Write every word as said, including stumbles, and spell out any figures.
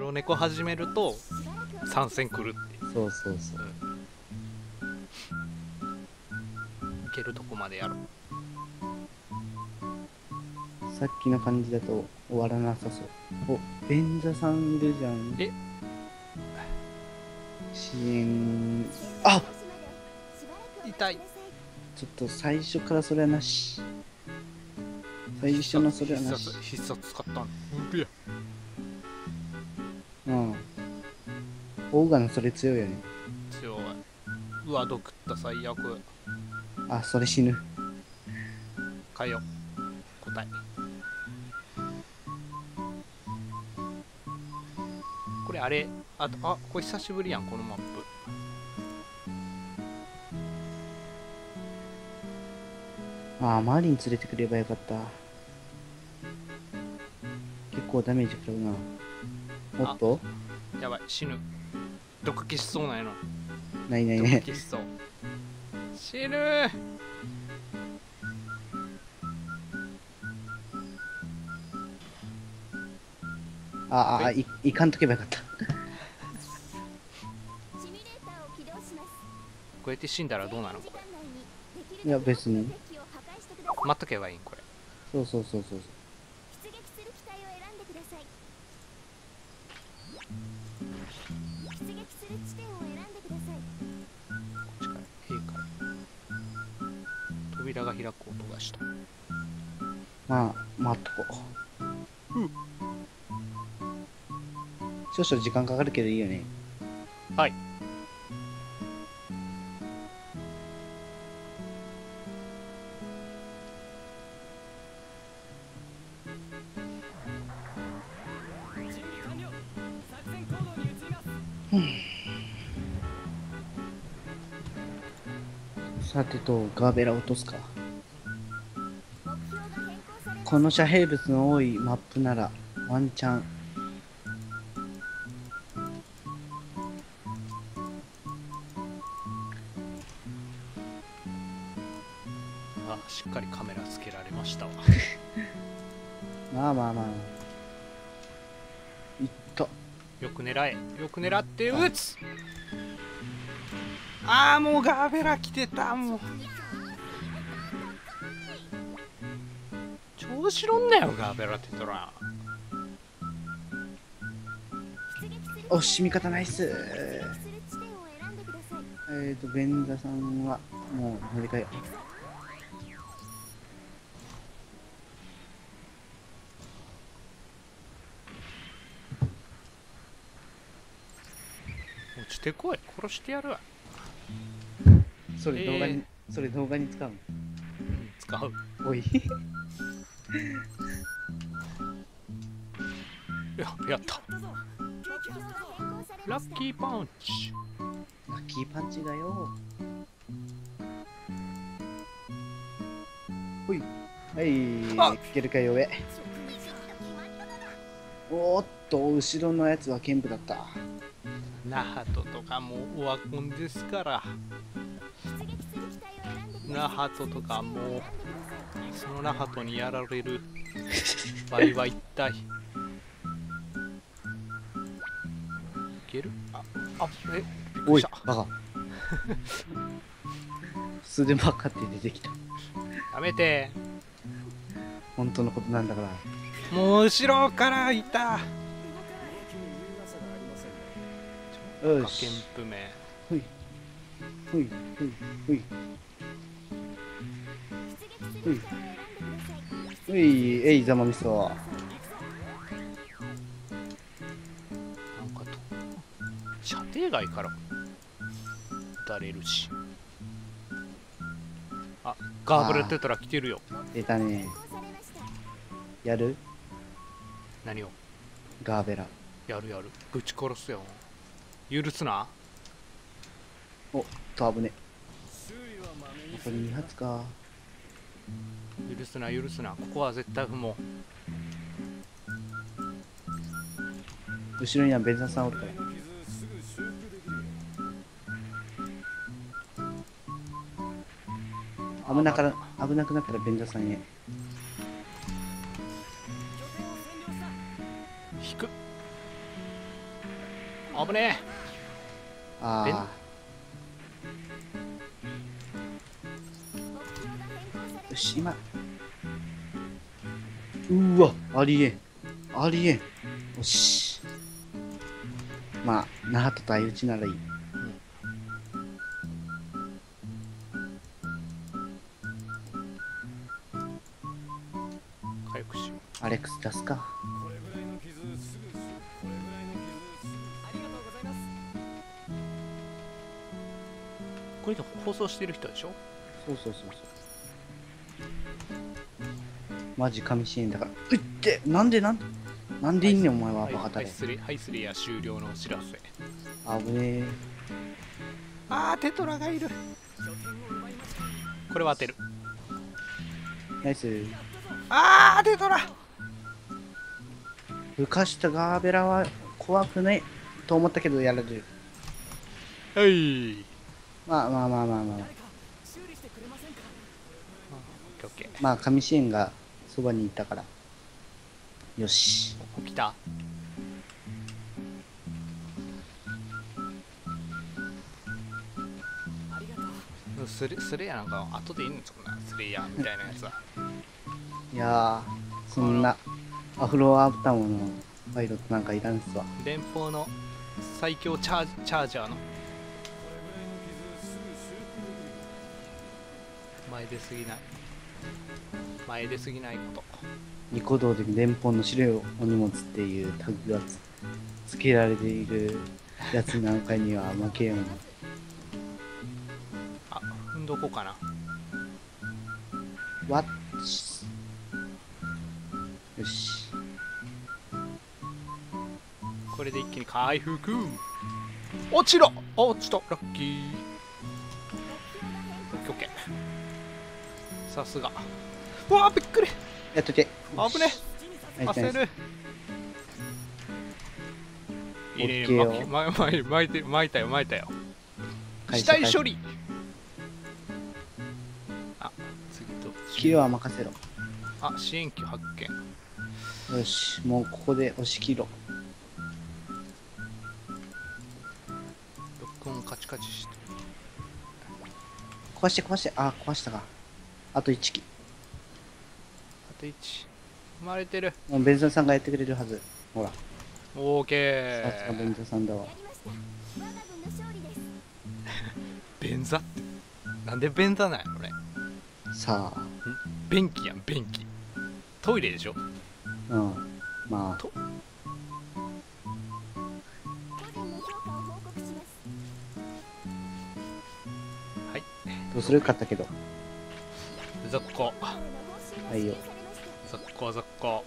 白猫始めると参戦来るっていう。そうそうそう、うん、いけるとこまでやろう。さっきの感じだと終わらなさそう。お、演者さんいるじゃん。え、支援、あ、痛い。ちょっと最初からそれはなし。最初のそれはなし。必殺使ったん。うん。オーガのそれ強いよね。強い。うわ、毒った最悪。あ、それ死ぬ。かよ。答え。これあれ、あと、あ、これ久しぶりやん、このマップ。ああ、マリン連れてくればよかった。結構ダメージ食らうな。おっとやばい、死ぬ。毒消しそうなんやろ。ないないね。毒消しそう。死ぬー。ああ、い、いかんとけばよかった。こうやって死んだらどうなのこれ。いや別に待っとけばいいんこれ。そうそうそうそう。扉が開く音がした。まあ待っとこう。うん。少々時間かかるけどいいよね。はい。さてと、ガーベラ落とすか。この遮蔽物の多いマップならワンチャン。あ、しっかりカメラつけられましたわ。まあまあまあ、いった。よく狙え、よく狙って撃つ。あー、もうガーベラ来てた。もう調子乗んなよガーベラって言ったら。おし、味方ナイス。えっとベンザさんはもう乗り換えよ。落ちてこい、殺してやるわ。それ動画に、えー、それ動画に使うの。使う。おい。や、やった。ラッキーパンチ。ラッキーパンチだよ。ほい。はい。いけるかよ、上。おっと、後ろのやつは剣舞だった。ナハトとかもオワコンですから。ラハトとかもう、そのラハトにやられる場合は一体。いける？あ、あ、え、おい、バカ。普通でバカって出てきた。やめて。本当のことなんだから。もう後ろからいた。よし。ケンプ名。ほい。ほい、ほい、ほい。うい、えい、ざまみそ。なんかと射程外から撃たれるし。あ、ガーブレテトラ来てるよ。出たね。やる？何を？ガーベラ。やるやる。ぶち殺すよ。許すな。おっと、危ね。これに発か。許すな、許すな。ここは絶対不毛。後ろにはベンザさんおるから。危なから危なくなったらベンザさんへ。引く。危ねえ。ああ。よし、今。うわ、ありえん。ありえん。よし。まあ、那覇と対打ちならいい。アレックス出すか。これで放送してる人でしょ。そうそうそうそう。マジ神シーンだから。うってなんでなんでなんでいんねんお前はバカタレ。ハイスリア終了のお知らせ。あぶねえ。ああテトラがいる。これは当てる。ナイス。ああテトラ。浮かしたガーベラは怖くないと思ったけどやられる。はい。まあまあまあまあまあ。まあ神シエンがそばにいたから。よし。ここ来た。スレスレイヤーなんか後でいいんですかね。スレイヤーみたいなやつは。いやーそんな。アフロアブタモのパイロットなんかいらんすわ。連邦の最強チャーチャージャーの前出すぎない前出すぎないこと。ニコ動で連邦の資料お荷物っていうタグが つ, つけられているやつなんかには負けようなあ踏んどこうかな。わっよしこれで一気に回復。落ちろ落ちたラッキー。オッケーオッケー。さすが。うわびっくりやっとけ。危ねえ焦る。いいね巻いて巻いたよ巻いたよ。死体処理あ次とキルは任せろ。あ支援機発見。よし、もうここで押し切ろう。録音カチカチして壊して壊して、あ壊したか。あといち機あといち生まれてる。もうベンザさんがやってくれるはず。ほらオーケー。さすがベンザさんだわ。ベンザってなんでベンザなんやろね。さあ便器やん便器。トイレでしょ。うん、まあはいどうするかったけどザッコはいよザッコザッコ。